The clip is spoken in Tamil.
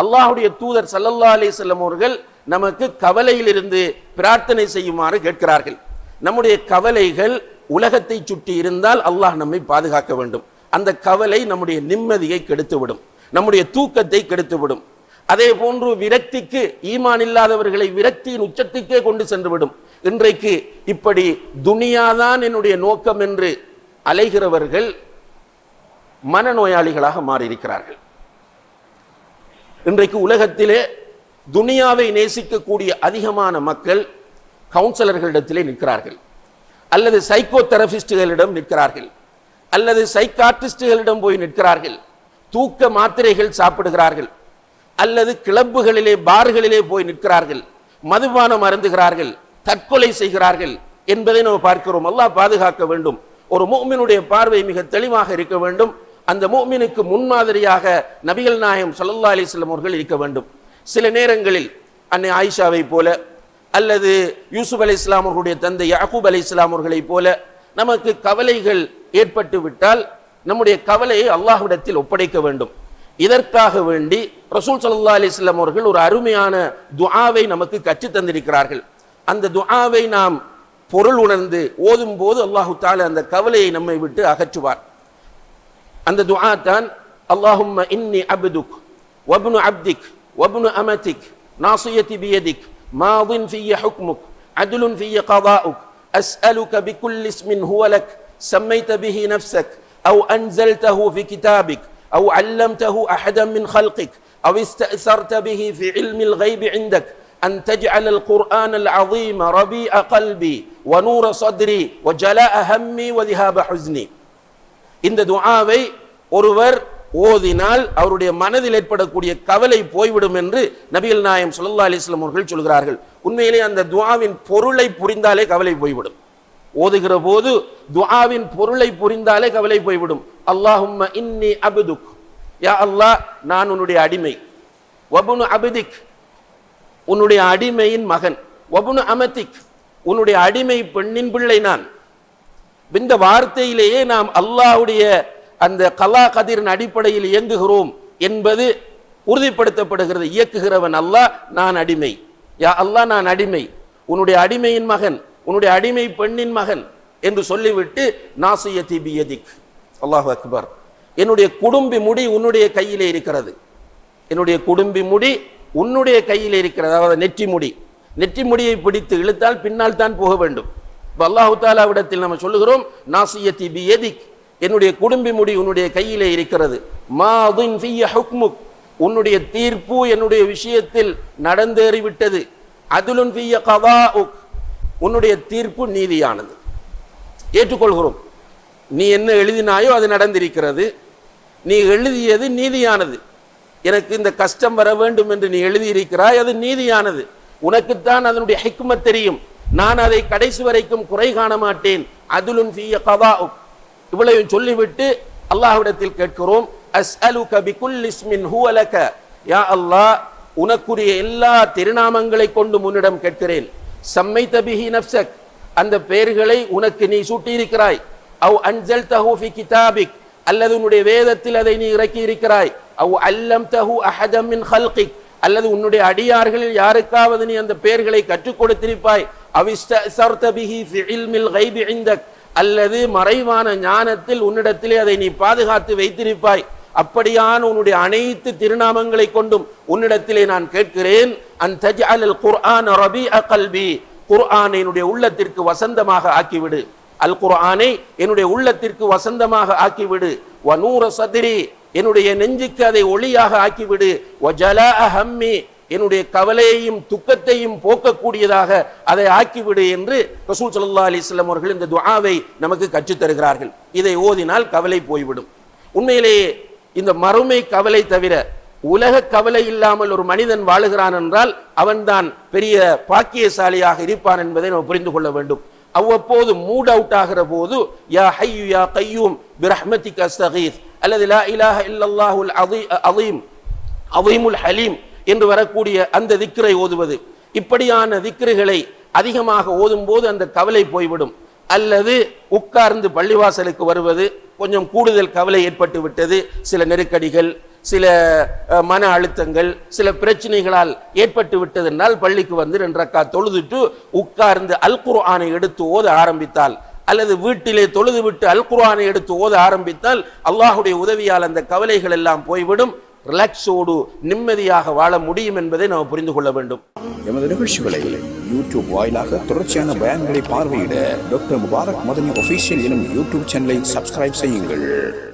அல்லாஹ்வுடைய தூதர் ஸல்லல்லாஹு அலைஹி வஸல்லம் அவர்கள் நமக்கு கவலையிலிருந்து பிரார்த்தனை செய்யுமாறு கேட்கிறார்கள். நம்முடைய கவலைகள் உலகத்தை சுற்றி இருந்தால் அல்லாஹ் நம்மை பாதுகாக்க வேண்டும். அந்த கவலை நம்முடைய நிம்மதியை கெடுத்துவிடும், நம்முடைய தூக்கத்தை கெடுத்துவிடும். அதே போன்று விரக்திக்கு, ஈமான் இல்லாதவர்களை விரக்தியின் உச்சத்துக்கே கொண்டு சென்றுவிடும். இன்றைக்கு இப்படி துனியாதான் என்னுடைய நோக்கம் என்று அலைகிறவர்கள் மனநோயாளிகளாக மாறியிருக்கிறார்கள். இன்றைக்கு உலகத்திலே துனியாவை நேசிக்கக்கூடிய அதிகமான மக்கள் கவுன்சிலர்களிடத்திலே நிற்கிறார்கள், அல்லது சைக்கோ தெரபிஸ்டுகளிடம் நிற்கிறார்கள், அல்லது சைக்காட்ரிஸ்டுகளிடம் போய் நிற்கிறார்கள், தூக்க மாத்திரைகள் சாப்பிடுகிறார்கள், அல்லது கிளப்புகளிலே பார்களிலே போய் நிற்கிறார்கள், மதுபானம் அருந்துகிறார்கள், தற்கொலை செய்கிறார்கள் என்பதை நாம் பார்க்கிறோம். அல்லாஹ் பாதுகாக்க வேண்டும். ஒரு முஃமினுடைய பார்வை மிக தெளிவாக இருக்க வேண்டும். அந்த முஃமினுக்கு முன்மாதிரியாக நபிகள் நாயகம் ஸல்லல்லாஹு அலைஹி வஸல்லம் அவர்கள் இருக்க வேண்டும். சில நேரங்களில் அன்னை ஆயிஷாவை போல, அல்லது யூசுப் அலைஹிஸ்ஸலாம் அவர்களுடைய தந்தை யாக்கூப் அலைஹிஸ்ஸலாம் அவர்களை போல நமக்கு கவலைகள் ஏற்பட்டு விட்டால் நம்முடைய கவலையை அல்லாஹ்விடத்தில் ஒப்படைக்க வேண்டும். இதற்காக வேண்டி ரசூல் ஸல்லல்லாஹு அலைஹி வஸல்லம் அவர்கள் ஒரு அருமையான துஆவை நமக்கு கற்று தந்திருக்கிறார்கள். அந்த துஆவை நாம் பொருள் உணர்ந்து ஓதும் போது அல்லாஹு தஆலா அந்த கவலையை நம்மை விட்டு அகற்றுவார். அந்த துஆ தான் அல்லாஹும்ம இன்னி அப்துக் வப்னு அப்திக் வப்னு அமதிக் நாசியதி பியதிக் மாதின் ஃபிய ஹுக்முக் அத்லுன் ஃபிய கதாஉக் அஸ்அலுக பிகுல்லி இஸ்மின் ஹுவ லக் சம்மைத பிஹி நஃப்ஸக் அவ் அன்ஸல்தஹு ஃபி கிதாபிக் أو علمته أحدا من خلقك أو استأثرت به في علم الغيب عندك أن تجعل القرآن العظيم ربيع قلبي ونور صدري وجلاء همي وذهاب حزني. இந்த துஆவை ஒருவர் ஓதினால் அவருடைய மனதில் ஏற்படக்கூடிய கவலை போய்விடும் என்று நபிகள் நாயகம் ஸல்லல்லாஹு அலைஹி வஸல்லம் அவர்கள் சொல்கிறார்கள். உண்மையிலே அந்த துஆவின் பொருளை புரிந்தாலே கவலை போய்விடும். ஓதுகிற போது துஆவின் பொருளை புரிந்தாலே கவலை போய்விடும். அல்லாஹும்ம இன்னி அப்துக், யா அல்லாஹ் நான் உன்னுடைய அடிமை, வபுனு அப்திக் உன்னுடைய அடிமையின் மகன், வபுனு அமதிக் உன்னுடைய அடிமை பெண்ணின் பிள்ளை நான். இந்த வார்த்தையிலேயே நாம் அல்லாஹ்வுடைய அந்த கலா கதிரின் அடிப்படையில் இயங்குகிறோம் என்பது உறுதிப்படுத்தப்படுகிறது. இயக்குகிறவன் அல்லாஹ், நான் அடிமை, யா அல்லாஹ் நான் அடிமை, உன்னுடைய அடிமையின் மகன், உன்னுடைய அடிமை பெண்ணின் மகன் என்று சொல்லிவிட்டு நாசியதி பியதிக். அல்லாஹ் அக்பர். என்னுடைய குடும்பி முடி உன்னுடைய கையிலே இருக்கிறது, என்னுடைய குடும்பி முடி உன்னுடைய கையிலே இருக்கிறது. அதாவது நெற்றி முடியை பிடித்து இழுத்தால் பின்னால் தான் போக வேண்டும். இப்போ அல்லாஹு தாலாவிடத்தில் நம்ம சொல்லுகிறோம் நாசியதி பியதிக், என்னுடைய குடும்பி முடி உன்னுடைய கையிலே இருக்கிறது, மாதின் ஃபிய ஹுக்முக் உன்னுடைய தீர்ப்பு என்னுடைய விஷயத்தில் நடந்தேறிவிட்டது, அதுலுன் ஃபிய கதாஉக் உன்னுடைய தீர்ப்பு நீதியானது, ஏற்றுக்கொள்கிறோம். நீ என்ன எழுதினாயோ அது நடந்திருக்கிறது, நீ எழுதியது நீதியானது. எனக்கு இந்த கஷ்டம் வர வேண்டும் என்று நீ எழுதியிருக்கிறாய், அது நீதியானது. உனக்குத்தான் அதனுடைய ஹிக்மத் தெரியும், நான் அதை கடைசி வரைக்கும் குறை காண மாட்டேன். அதுலுன் ஃபிய கதாஉக். இவ்வளவு சொல்லிவிட்டு அல்லாஹ்விடத்தில் கேட்கிறோம் அஸ்அலுக பிகுல்லி இஸ்மின் ஹுவ லக, யா அல்லாஹ் உனக்குரிய எல்லா திருநாமங்களை கொண்டு முன்னிடம் கேட்கிறேன், சம்மைத பிஹி நஃப்ஸக் அந்த பெயர்களை உனக்கு நீ சூட்டியிருக்கிறாய், அவ் அன்ஸல்தஹு ஃபி கிதாபிக் அல்லது உன்னுடைய வேதத்தில் அதை நீ இறக்கி இருக்கிறாய், அவ் அல்லம்தஹு அஹதம் மின் ஹல்கிக் அல்லது உன்னுடைய அடியார்களில் யாருக்காவது நீ அந்த பெயர்களை கற்றுக் கொடுத்திருப்பாய், அவ் இஸ்தஅஸர்த பிஹி ஃபி இல்மில் கைபி இந்தக் அல்லது மறைவான ஞானத்தில் உன்னிடத்திலே அதை நீ பாதுகாத்து வைத்திருப்பாய். அப்படியான உன்னுடைய அனைத்து திருநாமங்களை கொண்டும் உன்னிடத்திலே நான் கேட்கிறேன், அன்தஜஅல் குர்ஆன ரபீஅ கல்பி குர்ஆனை என்னுடைய உள்ளத்திற்கு வசந்தமாக ஆக்கிவிடு, அல் குர்ஆனை என்னுடைய உள்ளத்திற்கு வசந்தமாக ஆக்கிவிடு, வநூர சத்ரி என்னுடைய நெஞ்சுக்கு அதை ஒளியாக ஆக்கிவிடு, வஜலாஅ ஹம்மி என்னுடைய கவலையையும் துக்கத்தையும் போக்கக்கூடியதாக அதை ஆக்கிவிடு என்று ரசூல் ஸல்லல்லாஹு அலைஹி வஸல்லம் அவர்கள் இந்த துஆவை நமக்கு கற்றுத் தருகிறார்கள். இதை ஓதினால் கவலை போய்விடும். உண்மையிலேயே இந்த மறுமை கவலை தவிர உலக கவலை இல்லாமல் ஒரு மனிதன் வாழுகிறான் என்றால் அவன்தான் பெரிய பாக்கியசாலியாக இருப்பான் என்பதை நாம் புரிந்து கொள்ள வேண்டும். அவ்வப்போது மூட் அவுட் ஆகிற போது யா ஹய்யு யா கையூம் பிரஹ்மதிக அஸ்தகீஸ் அல்லது லா இலாஹ இல்லல்லாஹுல் அஸீம் அஸீமுல் ஹலீம் என்று வரக்கூடிய அந்த திக்ரை ஓதுவது, இப்படியான திக்ருகளை அதிகமாக ஓதும் போது அந்த கவலை போய்விடும். அல்லது உட்கார்ந்து பள்ளிவாசலுக்கு வருவது, கொஞ்சம் கூடுதல் கவலை ஏற்பட்டு விட்டது, சில நெருக்கடிகள், சில மன அழுத்தங்கள் சில பிரச்சனைகளால் ஏற்பட்டு விட்டதென்றால் பள்ளிக்கு வந்து 2 ரக்கா தொழுதுட்டு உட்கார்ந்து அல் குர்ஆனை எடுத்து ஓத ஆரம்பித்தால் அல்லது வீட்டிலே தொழுதுவிட்டு அல் குர்ஆனை எடுத்து ஓத ஆரம்பித்தால் அல்லாஹ்வுடைய உதவியால் அந்த கவலைகள் எல்லாம் போய்விடும். ரிலாக்ஸோடு நிம்மதியாக வாழ முடியும் என்பதை நாம் புரிந்து கொள்ள வேண்டும். எமது நிகழ்ச்சிகளை யூடியூப் வாயிலாக தொடர்ச்சியான பயான்களை பார்வையிட டாக்டர் முபாரக் மதனி ஆஃபீஷியல் எனும் யூடியூப் சேனலை சப்ஸ்கிரைப் செய்யுங்கள்.